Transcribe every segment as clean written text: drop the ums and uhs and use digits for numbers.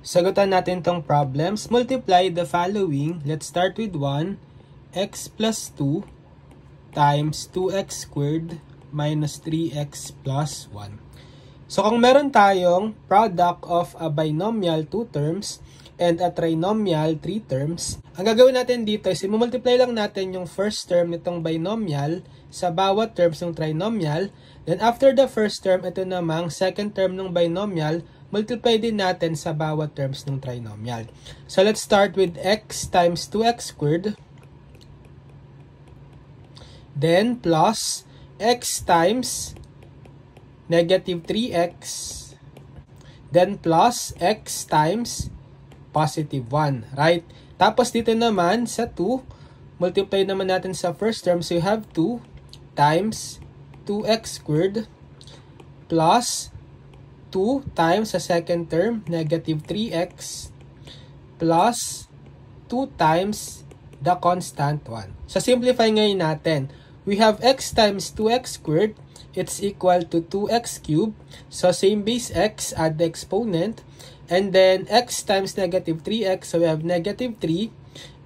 Sagutan natin tong problems. Multiply the following. Let's start with 1. X plus 2 times 2x squared minus 3x plus 1. So kung meron tayong product of a binomial 2 terms and a trinomial 3 terms, ang gagawin natin dito is i-multiply lang natin yung first term nitong binomial sa bawat terms ng trinomial. Then after the first term, ito namang second term ng binomial, multiply din natin sa bawat terms ng trinomial. So, let's start with x times 2x squared. Then, plus x times negative 3x. Then, plus x times positive 1. Right? Tapos, dito naman, sa 2, multiply naman natin sa first term. So, you have 2 times 2x squared plus 2 times sa second term, negative 3x, plus 2 times the constant 1. So, simplify ngayon natin. We have x times 2x squared. It's equal to 2x cubed. So, same base x, add the exponent. And then, x times negative 3x. So, we have negative 3.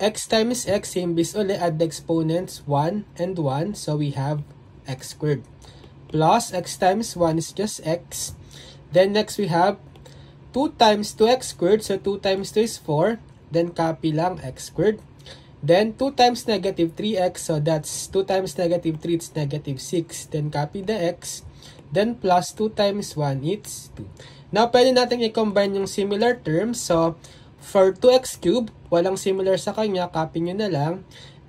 X times x, same base ulit, add the exponents 1 and 1. So, we have x squared. Plus, x times 1 is just x. Then next we have 2 times 2x squared. So 2 times 2 is 4. Then copy lang x squared. Then 2 times negative 3x. So that's 2 times negative 3, it's negative 6. Then copy the x. Then plus 2 times 1, it's 2. Now pwede natin i-combine yung similar terms. So for 2x cubed, walang similar sa kanya. Copy nyo na lang.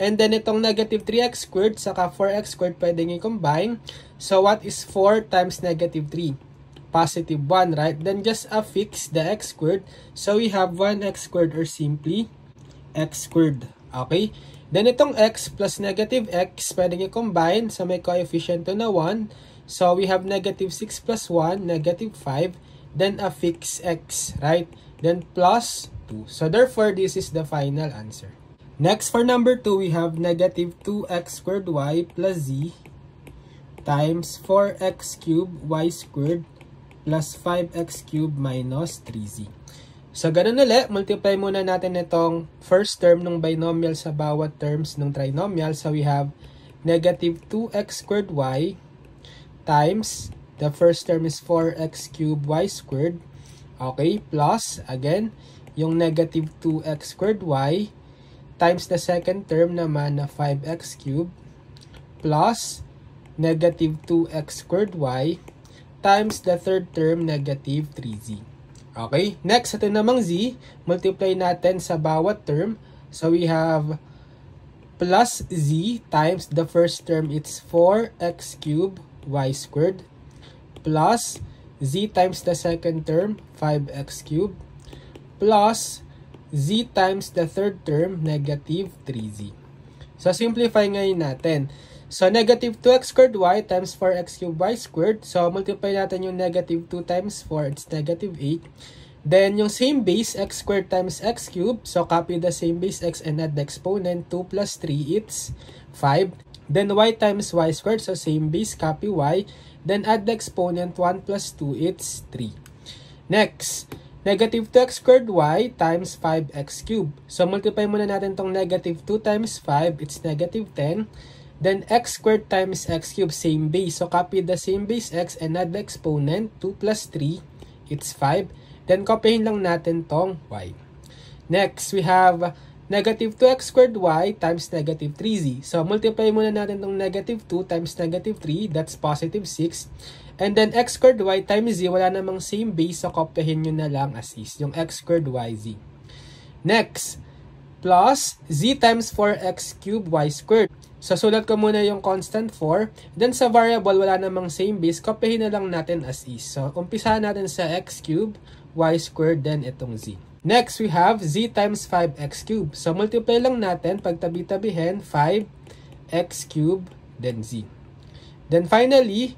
And then itong negative 3x squared saka 4x squared pwede nyo i-combine. So what is 4 times negative 3? Positive 1, right? Then just affix the x squared. So we have 1x squared or simply x squared. Okay? Then itong x plus negative x, pwede nyo combine. So may coefficient to na 1. So we have negative 6 plus 1, negative 5. Then affix x, right? Then plus 2. So therefore, this is the final answer. Next, for number 2, we have negative 2x squared y plus z times 4x cubed y squared plus 5x cubed minus 3z. So, ganun ulit. Multiply muna natin itong first term ng binomial sa bawat terms ng trinomial. So, we have negative 2x squared y times the first term is 4x cubed y squared. Okay, plus, again, yung negative 2x squared y times the second term naman na 5x cubed plus negative 2x squared y times the third term, negative 3z. Okay? Next, ito namang z, multiply natin sa bawat term. So, we have plus z times the first term, it's 4x cubed y squared, plus z times the second term, 5x cubed, plus z times the third term, negative 3z. So, simplify ngayon natin. So, negative 2x squared y times 4x cubed y squared. So, multiply natin yung negative 2 times 4, it's negative 8. Then, yung same base, x squared times x cubed. So, copy the same base x and add the exponent. 2 plus 3, it's 5. Then, y times y squared. So, same base, copy y. Then, add the exponent. 1 plus 2, it's 3. Next, negative 2x squared y times 5x cubed. So, multiply muna natin tong negative 2 times 5, it's negative 10. Then, x squared times x cubed, same base. So, copy the same base x and add the exponent. 2 plus 3, it's 5. Then, copyin lang natin tong y. Next, we have negative 2x squared y times negative 3z. So, multiply muna natin tong negative 2 times negative 3. That's positive 6. And then, x squared y times z, wala namang same base. So, copyin nyo na lang as is. Yung x squared y, z. Next, plus z times 4x cubed y squared. So, sulat ko muna yung constant 4. Then, sa variable, wala namang same base. Kopyahin na lang natin as is. So, umpisahan natin sa x cubed, y squared, then itong z. Next, we have z times 5x cubed. So, multiply lang natin. Pagtabi-tabihin, 5x cubed, then z. Then, finally,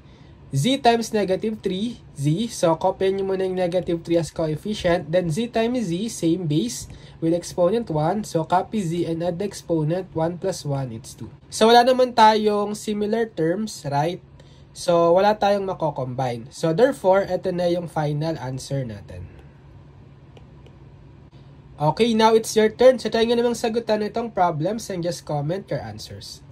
z times negative 3z. So, kopyahin nyo muna yung negative 3 as coefficient. Then, z times z, same base. With exponent 1, so copy z and add the exponent, 1 plus 1, it's 2. So, wala naman tayong similar terms, right? So, wala tayong makocombine. So, therefore, ito na yung final answer natin. Okay, now it's your turn. So, try nyo namang sagutan itong problems and just comment your answers.